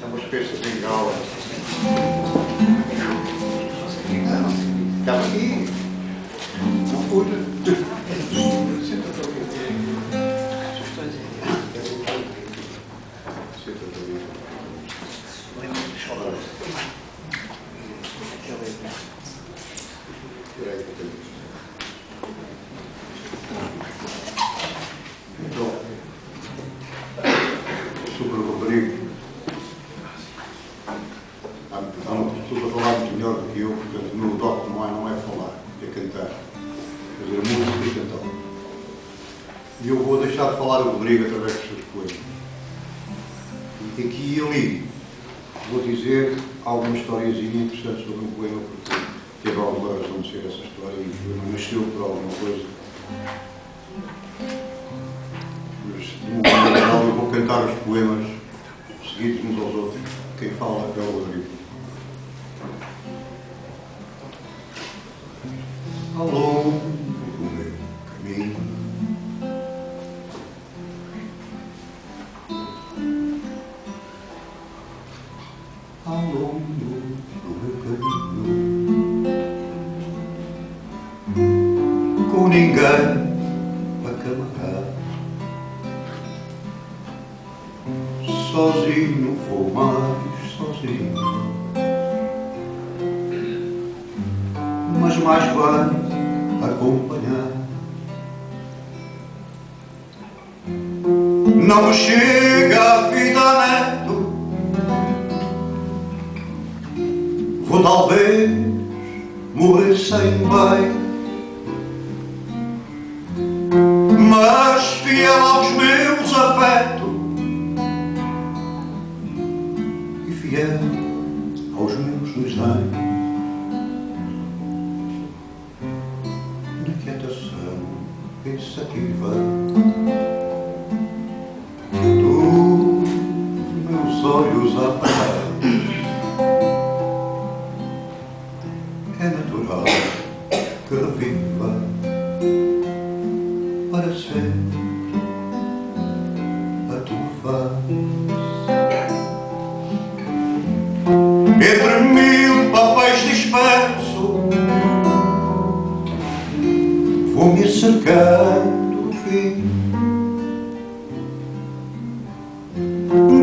É uma espécie de bengala. Não, estava aqui. Não pude. Senta-te ali. Senta-te ali. Então, sobre o Rodrigo, há uma pessoa a falar muito melhor do que eu, portanto, no toque não é falar, é cantar, fazer música e cantar. E eu vou deixar de falar o Rodrigo através dos seus poemas. E aqui e ali vou dizer algumas historiazinhas interessantes sobre um poema, porque teve alguma razão de ser essa história e o poema nasceu por alguma coisa. Mas, no geral, eu vou cantar os poemas seguidos uns aos outros. Quem fala é o Rodrigo. Ao longo do meu caminho, ao longo do meu caminho, com ninguém a camarada, sozinho vou mais sozinho, mas mais vai acompanhar. Não chega a vida neto, vou talvez morrer sem bem, mas fiel aos meus afetos e fiel aos meus desejos. Pensativa dos meus olhos apagados, é natural que reviva para sempre a tua face. Entre mil papéis dispersos vou-me acercando do fim.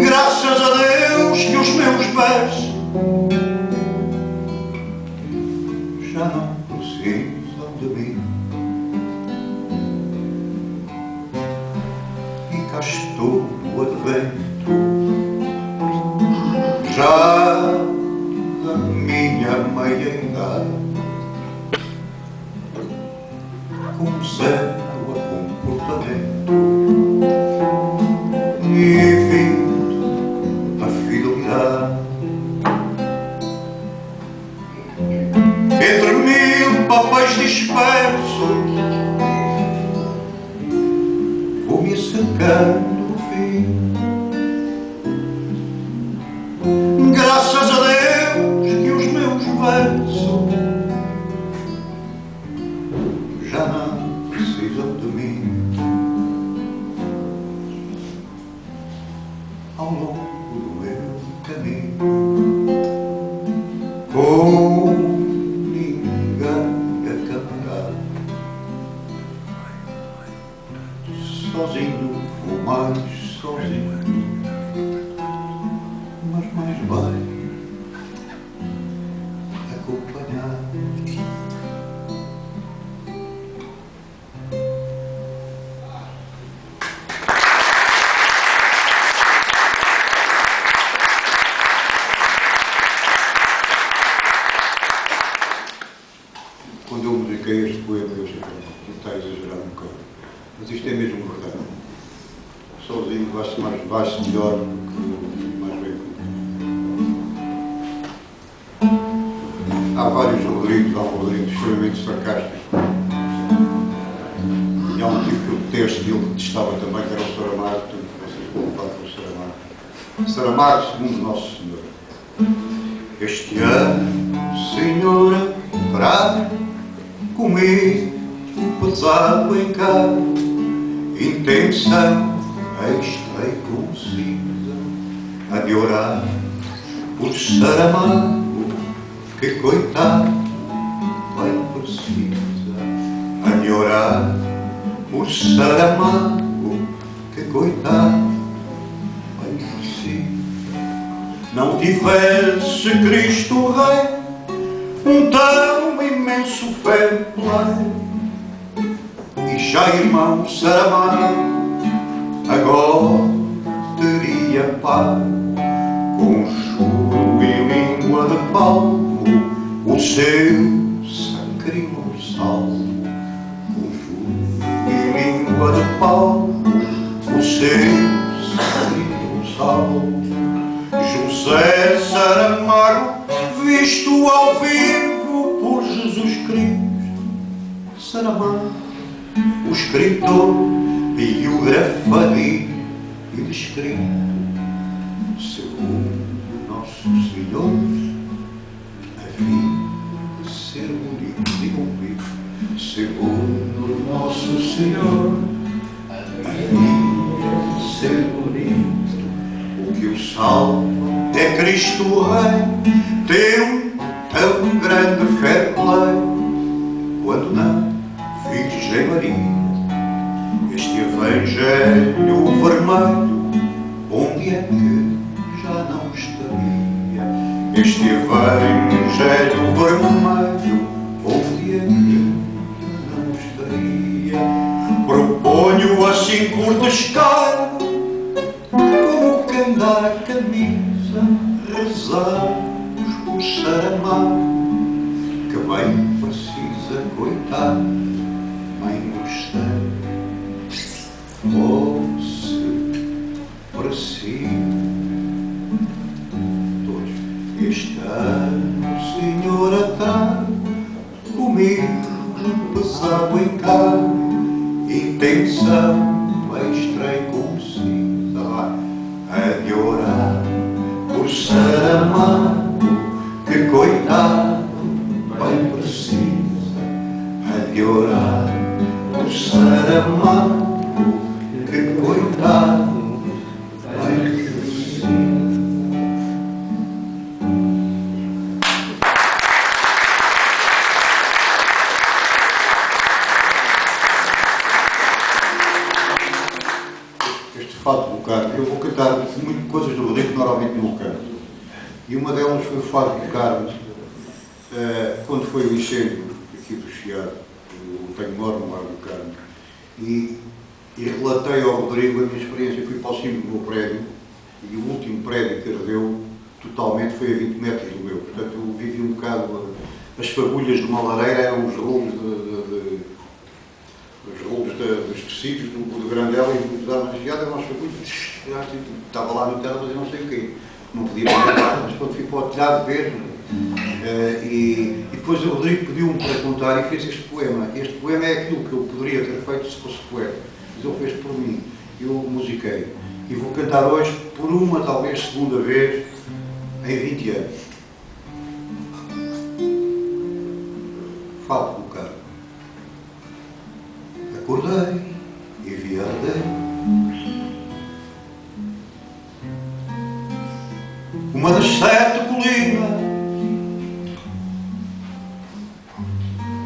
Graças a Deus que os meus pés já não precisam de mim. E cá estou no advento, já da minha meia-idade, com certo comportamento e vindo a fidelidade. Entre mil papéis dispersos vou-me acercando do fim. Graças a Deus que os meus versos ao longo do meu caminho, com ninguém a caminhar, sozinho ou mais sozinho, mas mais bem acompanhar. Vai-se melhor do que mais bem. Há vários Rodrigos, há um Rodrigo extremamente sarcástico. E há um tipo que eu detesto e ele detestava também, que era o Saramago, portanto vocês vão levar para o Saramago. Saramago, segundo Nosso Senhor. Este ano, Senhora, terá comigo o pesado em casa, intenção. Eis-lei concisa a llorar por Saramago, que coitado vai precisar, a llorar por Saramago, que coitado vai precisar. Não tivesse Cristo Rei um tão imenso fair play, e já irmão Saramago agora teria paz. Com choro e língua de palco, o seu sacrílego salmo. Com choro e língua de palco, o seu sacrílego salmo. José Saramago, visto ao vivo por Jesus Cristo, Saramago, o escritor, biografadinho e descrito, segundo Nosso Senhor, a fim de ser bonito e convido, segundo Nosso Senhor, a fim de ser bonito. O que o salva é Cristo Rei, ter um tão grande fair play, quando na Virgem Maria este Evangelho vermelho, onde é que já não estaria? Este Evangelho vermelho, onde é que já não estaria? Proponho assim por descargo, como quem dá a camisa, rezamos por Saramago, que bem precisa, coitado, bem gostei. Fosse para si todos este ano, Senhor, atrás comigo pesado em casa, intenção extra e concisa, a de orar por Saramago, que coitado bem precisa, a de orar por Saramago, coitado, vai crescer. Este fado bocado, eu vou cantar muitas coisas do Rodrigo que normalmente não canto. E uma delas foi o fado bocado, quando foi o incêndio aqui do Chiado, eu tenho enorme mar bocado. E relatei ao Rodrigo a minha experiência. Fui para o cimo do meu prédio e o último prédio que ardeu totalmente foi a 20 metros do meu. Portanto, eu vivi um bocado as fagulhas de uma lareira, eram os rolos dos tecidos do Grandela e do Armas de Giada, eram as fagulhas. Estava lá no telhado, mas não sei o quê. Não podia fazer nada, mas quando fui para o telhado ver. E depois o Rodrigo pediu-me para contar e fez este poema. Este poema é aquilo que eu poderia ter feito se fosse poeta. Ele fez por mim, eu musiquei e vou cantar hoje por uma, talvez segunda vez em 20 anos. Falo do carro. Acordei e vi arder uma das 7 colinas,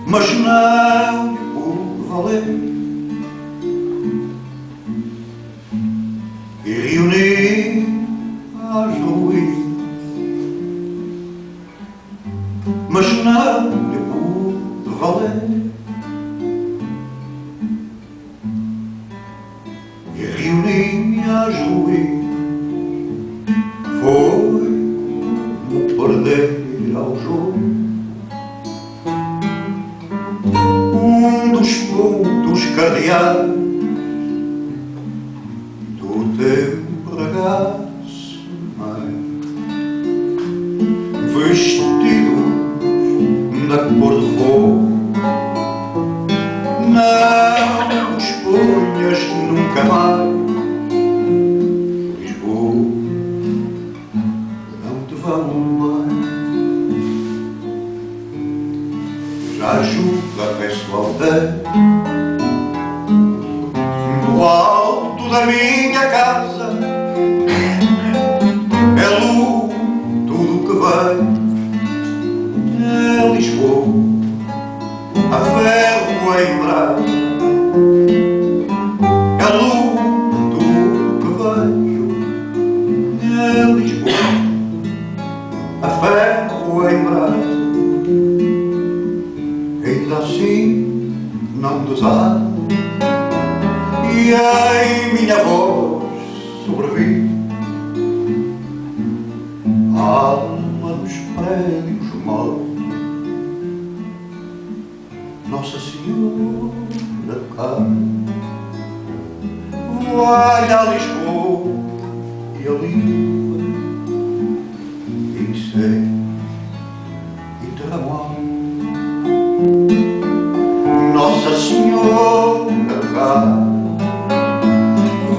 mas não por valer. Reuni às ruínas, mas não lhe pude valer. E reuni-me às ruínas, foi como perder ao jogo. Um dos pontos cardeais do teu regaço, mãe, vestidos da cor de fogo. Não os ponhas nunca mais, Lisboa, não te vão mais. Já ajuda a Pessoa aldeia, do alto da minha casa, vai a Lisboa, a ferro Coimbra, a lua do que vejo a Lisboa, a ferro Coimbra. Ainda assim não desar e ai minha voz sobrevive. Alma nos prédios maus, Nossa Senhora cai, vai a Lisboa e a língua, e sei, e terra mal. Nossa Senhora cai,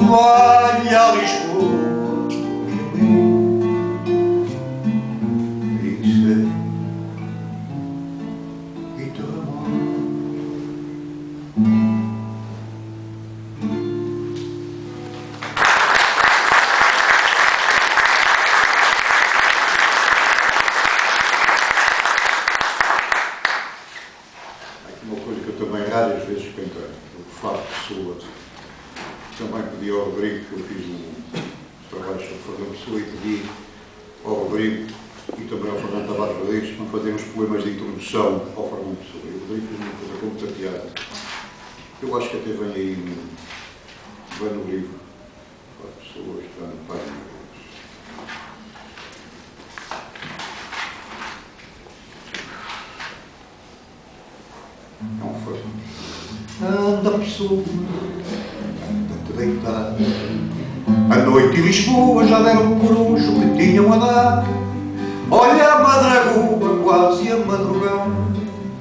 vai a Lisboa. A noite em Lisboa já deram por hoje o que tinham a dar. Olha a Madragoa quase a madrugar.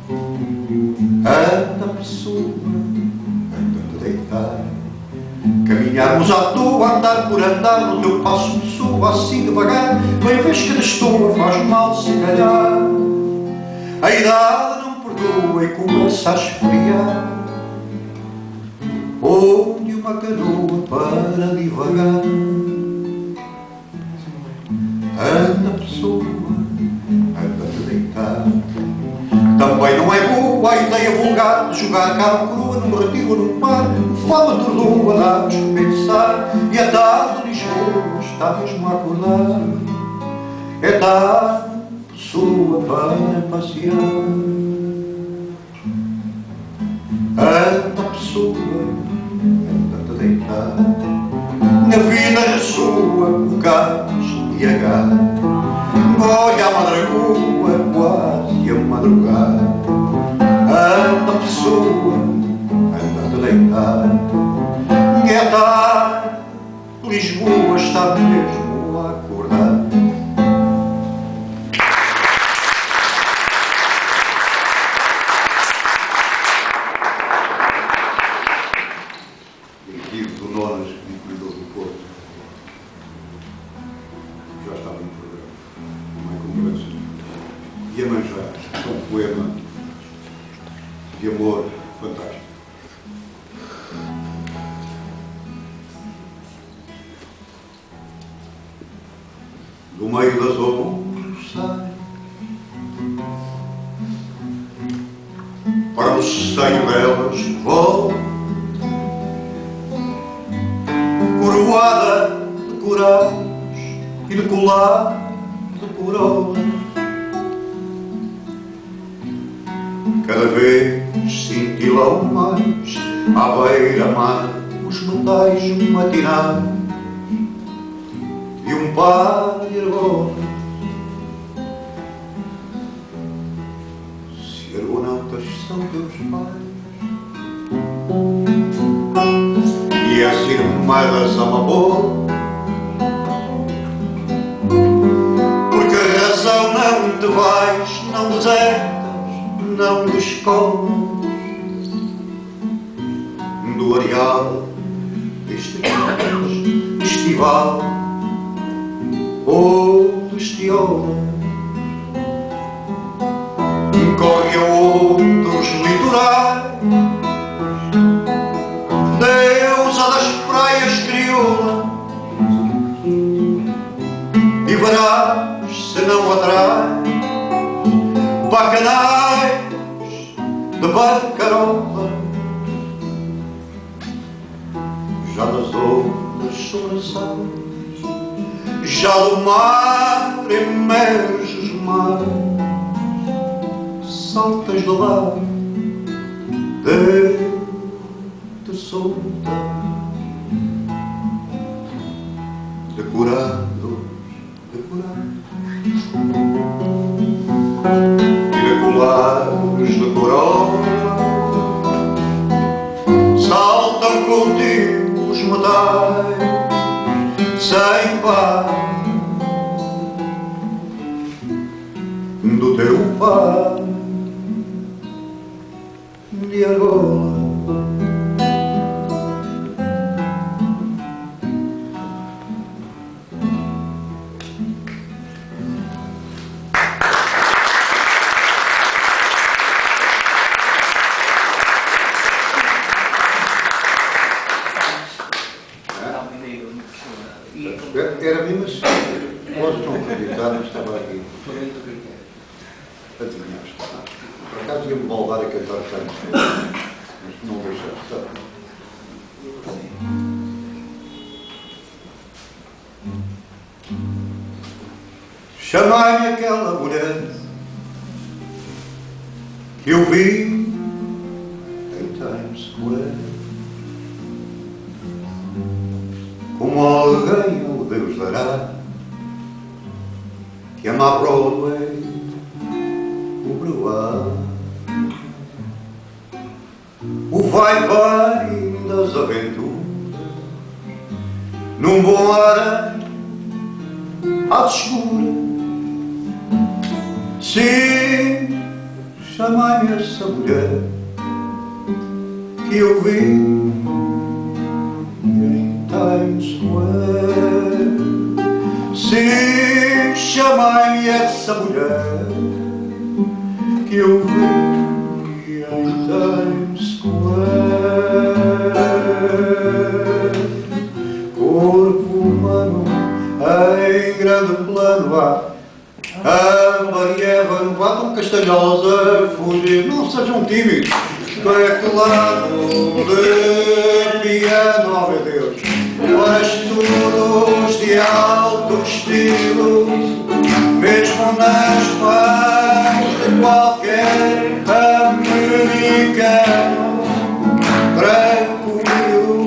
Anda Pessoa, anda-te deitar. Caminharmos à toa, andar por andar, no teu passo Pessoa assim devagar. Bem vês que a estoa faz mal se calhar. A idade não perdoa e começa a esfriar. Onde uma canoa para divagar. Anda Pessoa, anda-te deitar. Também não é boa a ideia vulgar de jogar cá a coroa num retiro ou num par. Fala tordoa, dá-nos que pensar. E a tarde Lisboa está mesmo a acordar. É tarde Pessoa para passear. Anda Pessoa, deitar. Na vida ressoa o gás e a gás. Olha a Madragoa quase a madrugar. Anda Pessoa, anda-te deitar. É tarde, Lisboa está mesmo a acordar. Verás não atrai, bacanais de barcarola. Já das ondas sobresais, já do mar emerges mais, saltas do lar, de soltar. Decorados, decorados, miraculares de coroa, saltam contigo os metais sem par do teu par de agora. Chamai-me aquela mulher que eu vi em Times Square, como alguém, oh Deus dará, que ama a Broadway, o Broadway, o vai-vai das aventuras, num bom ar às escuras. Sim, chamai-me essa mulher que eu vi em Times Square. Sim, chamai-me essa mulher que eu vi em Times Square. Corpo humano em grande plano há. Amba e Eva no batom castalhosa, fugir, não sejam tímidos. Teclado de piano, oh meu Deus, para estudos de alto estilo, mesmo nas mãos de qualquer americano tranquilo,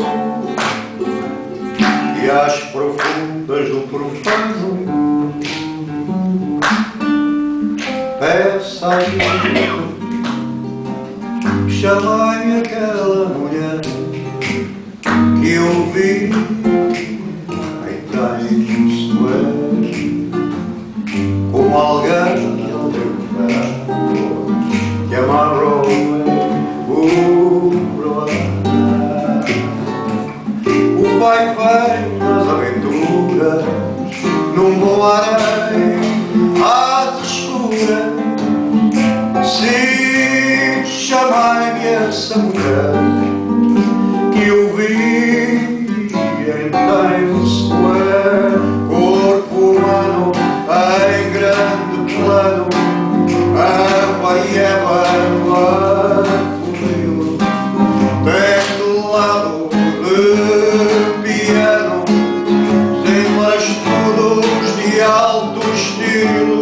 e às profundas do profundo peça-lhe, chamai-me aquela mulher que eu vi em Times Square, como alguém que eu vi, que amarrou o brotar, o pai vai nas aventuras, num bom arém. Sim, chamai-me essa mulher que eu vi em Times Square, corpo humano em grande plano, amba e Eva comigo, teclado de piano, sempre estudos de alto estilo,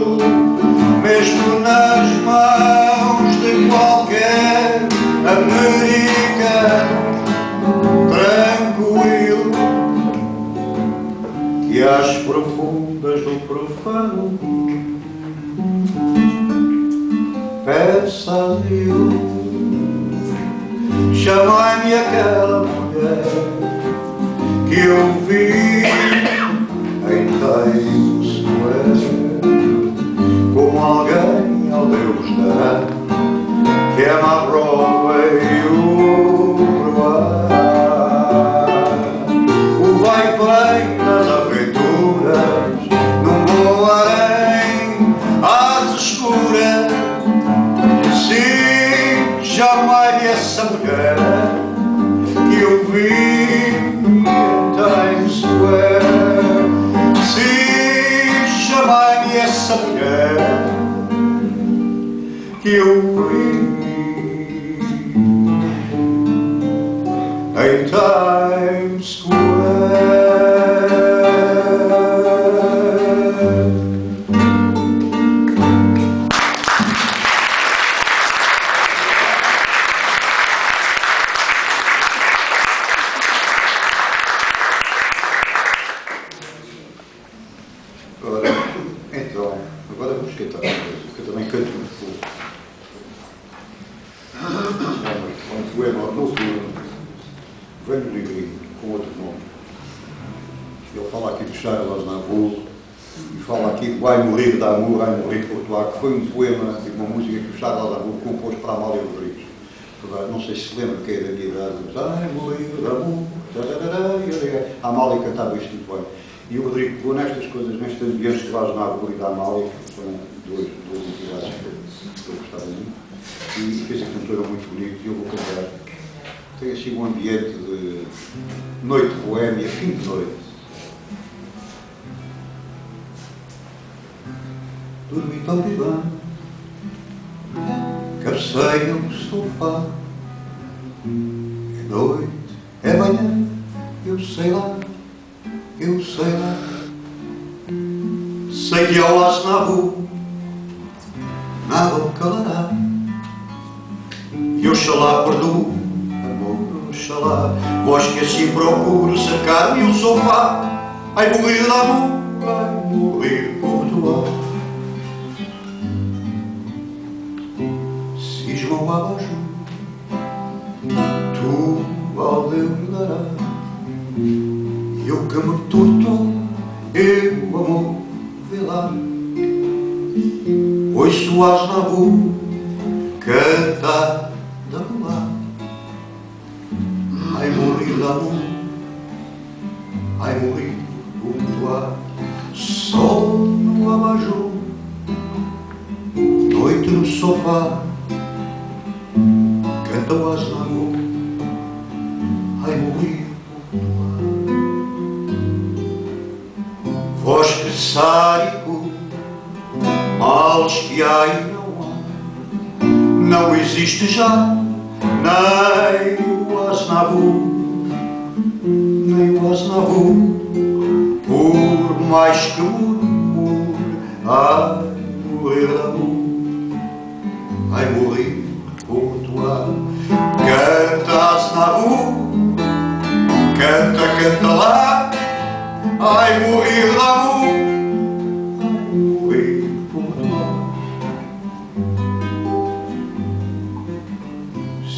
mesmo nas mãos de qualquer americano tranquilo, que às profundas do profano peça-lhe, chamai-me aquela mulher que eu vi em Times Square, como alguém, ó Deus dará, que ama a Broadway e o proar, o vai bem nas aventuras, num bom harém às escuras. Sim, jamais essa mulher que eu vi em Times Square. Sim, jamais essa mulher eu vi em Times Square. Agora, então, agora vamos cantar uma coisa, que eu também canto muito pouco. Um poema noturno, velho livrinho, com outro nome. Ele fala aqui de Charles Aznavour e fala aqui de Vai Morrer de Amor, Vai Morrer de Porto ar, que foi um poema de uma música que o Charles Aznavour compôs para Amália Rodrigues. Não sei se se lembra que é da minha idade, mas Vai Morrer de Amor, a Amália cantava isto muito bem. E o Rodrigo pegou nestas coisas, nestes ambientes de Aznavour e da Amália, que são duas entidades que eu gostava muito. E fez aqui um poema muito bonito e eu vou contar. Tem assim um ambiente de noite boémia, fim de noite. Dormi tal divã, carceia no sofá. É noite, é manhã, eu sei lá. Sei que ao laço na rua, nada o calará. E oxalá perdoo, amor, oxalá. Vós que assim procuro cercar-me o sofá. Ai morrer de amor, ai morrer por doar. Cismam o abajur, tu ao Deus me darás. E eu que me torto, eu amor, vê lá. Ouço as na rua cantar. Ai morri d'amor, ai morri por ar. Sol no abajur, noite no sofá, canta o Aznavour, ai morri por ar. Vós que sádico, males que ai não há, não existe já, nem nem o Aznavour, por mais que murmure, ai morrer de amor, ai morrer por doar. Canta Aznavour, canta, canta lá, ai morrer de amor, ai morrer por doar.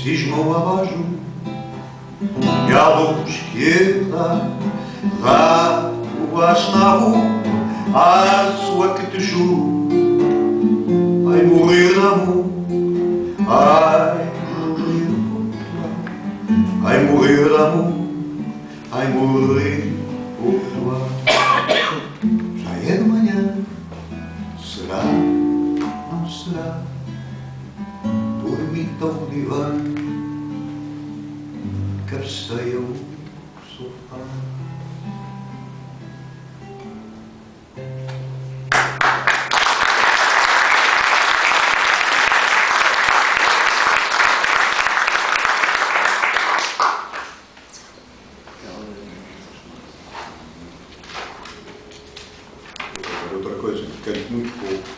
Cismou abaixo e a luz que dá o Aznavour à sua que te juro, ai morrer de amor, ai morrer de amor, ai morrer por doar. Já é de manhã, será, não será, dormi tão divã. Carceia o sofá. Outra coisa que canto muito pouco.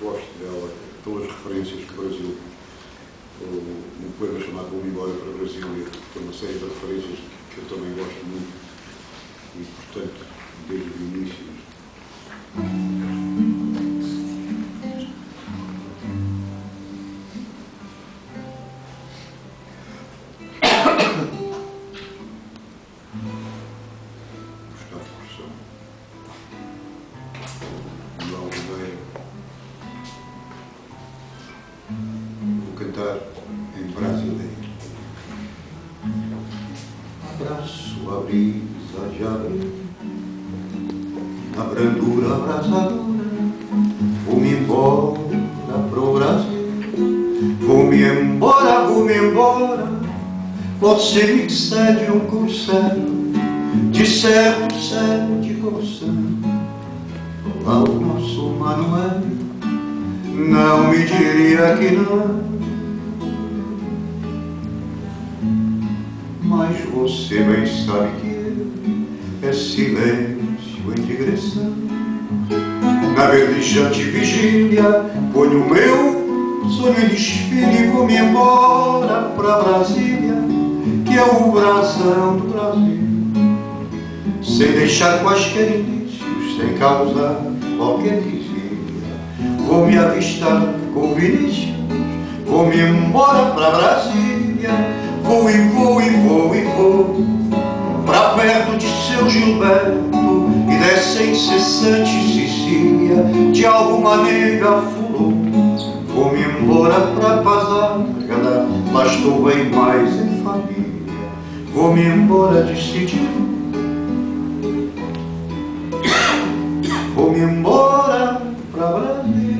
Gosto dela pelas referências que o Brasil, um poema chamado Vou-me Embora para Brasília, tem uma série de referências que eu também gosto muito e, portanto, desde o Vinícius. Em brasileiro. Abraço a brisa de abril, na brandura abrasadora. Vou-me embora pro Brasil, vou-me embora, vou-me embora. Você me cede um conselho, de certo, de conselho. ao nosso Manuel, não me diria que não. Mas você bem sabe que é silêncio em digressão. Na verdejante vigília, ponho o meu sonho em desfile e vou-me embora pra Brasília, que é o brasão do Brasil, sem deixar quaisquer indícios, sem causar qualquer desvio. Vou-me avistar com Vinícius, vou-me embora pra Brasília. Vou e vou e vou e vou pra perto de seu Gilberto e dessa incessante Sicília de alguma nega fulou. Vou-me embora pra Pazárgada, lá estou bem mais em família. Vou-me embora decidido, vou-me embora pra Brasília.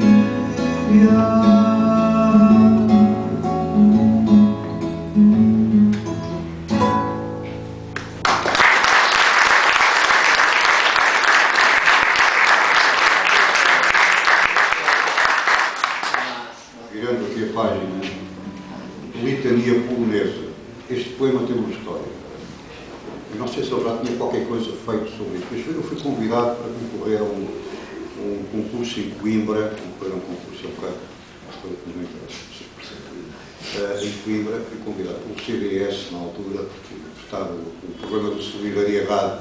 Convidado para concorrer a um concurso em Coimbra, para um concurso em Coimbra, fui convidado pelo CDS na altura, porque estava o programa de solidariedade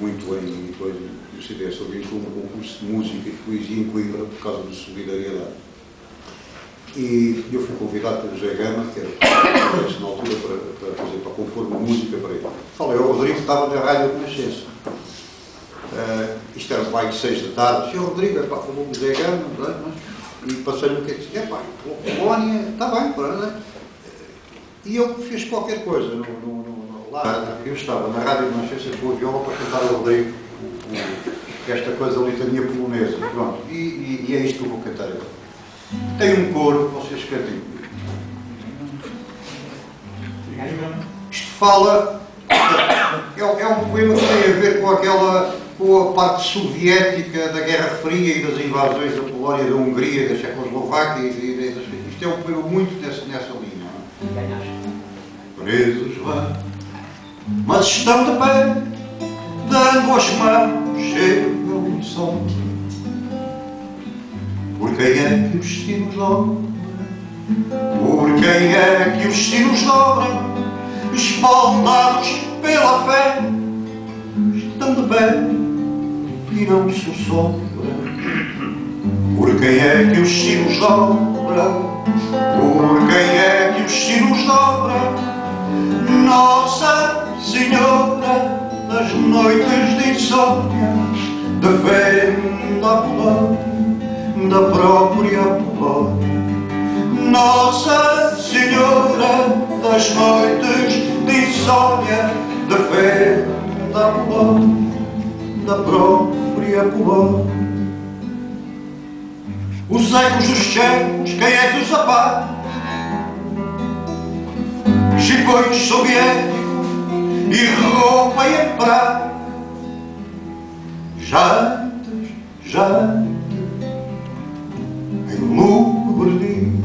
muito em coisa, e o CDS organizou um concurso de música e poesia em Coimbra por causa de solidariedade. E eu fui convidado pelo José Gama, que era na altura, para compor uma música para ele. Falei ao Rodrigo, estava na Rádio de Nascença. Isto era pai de 6 da tarde, Sr. Rodrigo, é pá, falou o José Gama, e passei-lhe o que é que disse, é pá, Polónia, está bem, não é? E eu fiz qualquer coisa, lá eu estava na Rádio de Nascença com a viola para cantar o Rodrigo, esta coisa litania polonesa, pronto, e é isto que eu vou cantar agora. Tem um coro, vocês cantem. Isto fala, é um poema que tem a ver com aquela... ou a parte soviética da Guerra Fria e das invasões da Polónia, da Hungria, da Checoslováquia e das... Isto é um poema muito nessa linha. Não é? Presos vão, mas estão de pé, dando as mãos, chegam e são. Por quem é que os sinos dobram? Por quem é que os sinos dobram? Espaldados pela fé, estão de pé e não se sombra. Por quem é que os sinos dobram? Por quem é que os sinos dobram? Nossa Senhora das noites de insônia, defenda a Polónia, da própria Polónia. Nossa Senhora das noites de insônia, defenda a Polónia, da própria Polónia. Os ecos dos tchecos, quem é que os apaga? Gibões soviéticos e roupa em praia. Jantas, jantas, em lubre Berlim,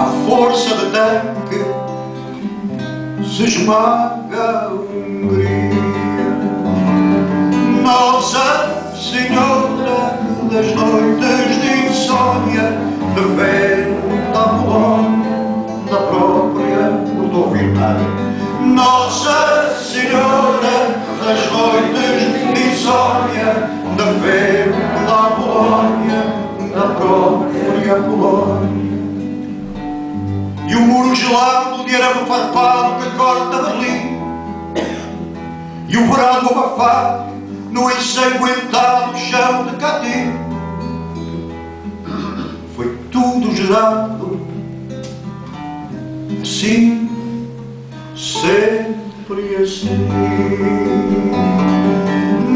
à força de tanque se esmaga a Hungria. Nossa Senhora das noites de insônia, defenda a Polónia, da própria Portugal. Nossa Senhora das noites de insônia, defenda a Polónia, da própria Polónia. E o muro gelado de arame farpado que corta Berlim, e o brado abafado no ensanguentado chão de Catim, foi tudo gerado assim, sempre assim.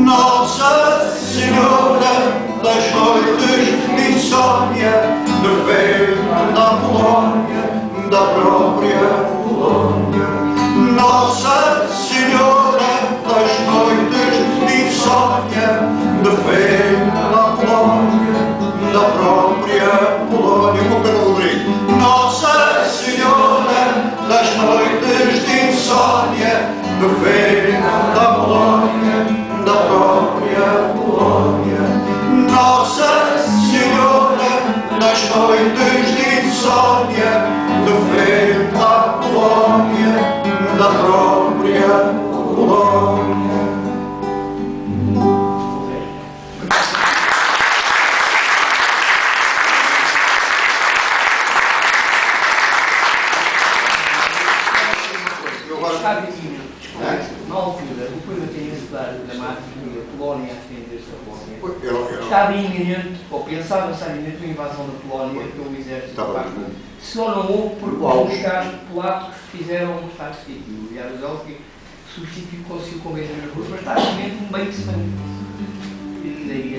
Nossa Senhora das noites de insônia, defenda a Polónia, da própria Polónia. Nossa Senhora das noites de insônia, defenda governo da Polónia, da própria Polónia, Nossa Senhora das noites de insônia, governo da Polónia, da própria Polónia. Estava iminente, ou pensava estar iminente, uma invasão da Polónia pelo exército polaco. Só não houve por causa dos polacos que fizeram um Estado fictício. E a Jaruzelski substituiu conseguiu convencer os russos, mas está iminente um meio de sangue. E daí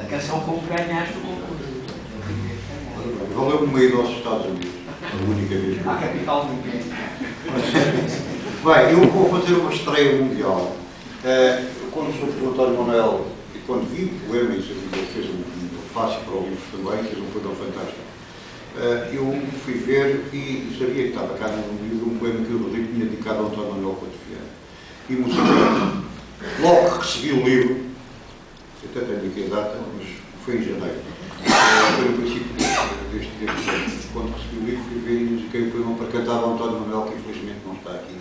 a canção como ganhaste o concurso. Valeu o meio aos Estados Unidos, a única vez. À capital do mundo. Bem, eu vou fazer uma estreia mundial. Quando soube do António Manuel, quando vi o poema, e ele fez um fácil para o livro também, fez um poema fantástico, eu fui ver e sabia que estava cá no livro um poema que o Rodrigo tinha dedicado ao António Manuel Cotefiano. E emocionado. Logo que recebi o livro, até tenho aqui a data, mas foi em janeiro, foi no princípio deste ano. Quando recebi o livro, fui ver e musiquei o poema para cantar ao António Manuel, que infelizmente não está aqui.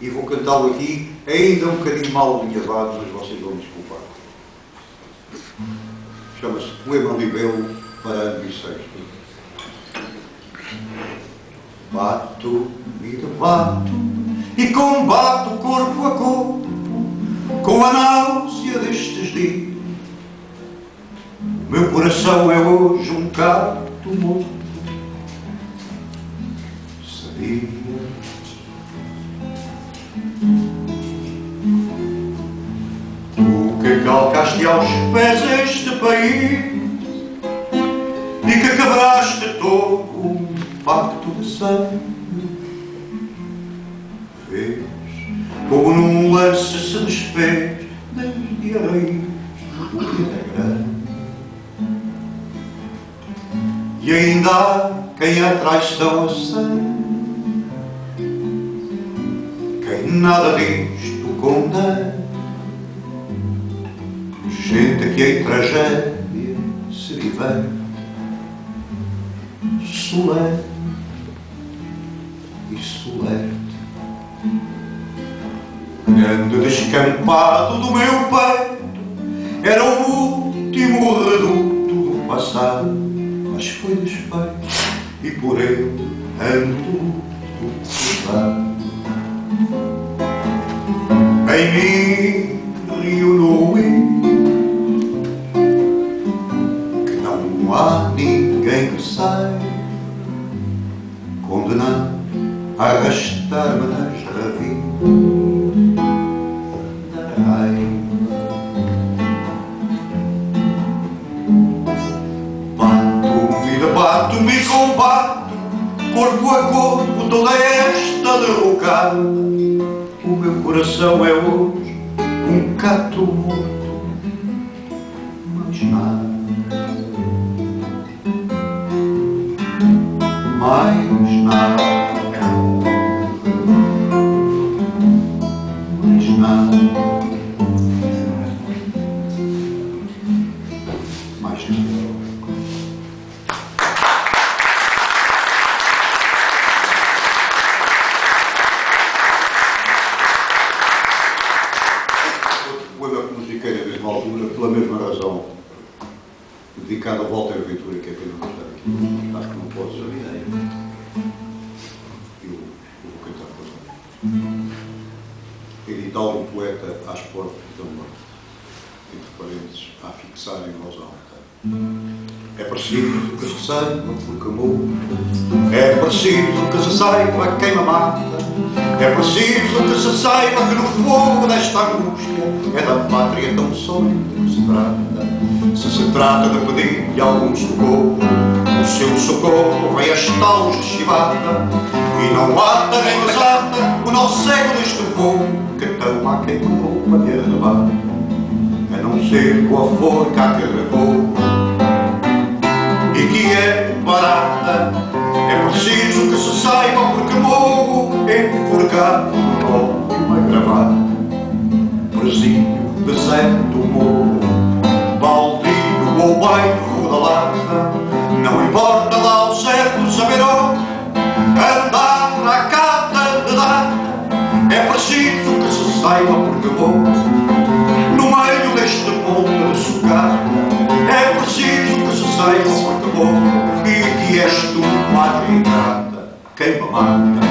E vou cantá-lo aqui, ainda um bocadinho mal alinhavado, mas vocês vão me desculpar. Chama-se Poema Libelo para ano bissexto. Bato, me debato, e combato corpo a corpo, com a náusea destes dias. Meu coração é hoje um gato morto. Sabia. Que calcaste aos pés este país e que quebraste todo um pacto de sangue. Vês como num lance se desfez desde areias o que é grande. E ainda há quem a traição aceite, quem nada disto condena. Gente que em tragédia se diverte, solene e solerte. O grande descampado do meu peito era o último reduto do passado, mas foi desfeito e por ele ando culpado. Em mim reuniu-me não há ninguém que saiba condenar a arrastar-me nas ravinas da raiva. Bato-me, debato-me, combato corpo a corpo toda esta derrocada. O meu coração é hoje um cato morto, mas nada. Mais nada, mais nada, mais nada. Outro poema que musiquei na mesma altura, pela mesma razão, dedicado a Walter Ventura, que é pena não estar aqui, acho que não posso saber. Um poeta às portas da morte, entre parênteses, a fixar em voz alta. É preciso que se saiba porque amor, é preciso que se saiba quem me mata, é preciso que se saiba que no fogo desta angústia é da pátria tão sólida que se trata. Se se trata de pedir-lhe algum socorro, o seu socorro vem a estalos de chibata e não ata nem desata o nó cego deste fogo. Que tão há quem morreu uma vez de barco, a não ser com a forca a que recou, e que é barata. É preciso que se saiba porque morro em gato, um nó e uma gravata. Presídio, deserto, morro, baldio ou bairro da lata. Não importa lá ao certo saber onde andar na cata de data. É preciso que se saiba porque vou no meio deste ponto de sucata. É preciso que se saiba porque vou e que és tu, madre e grata, quem me mata.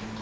Olha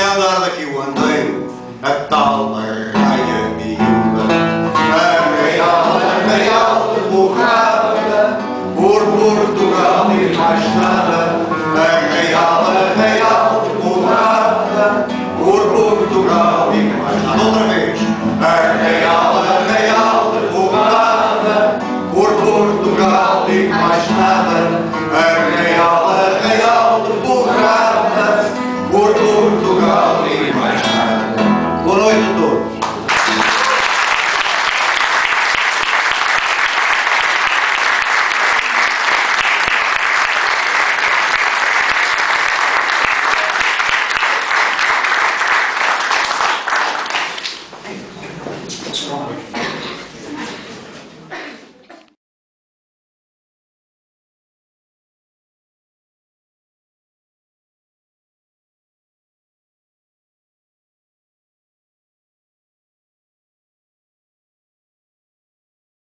a andar daqui o andeiro, a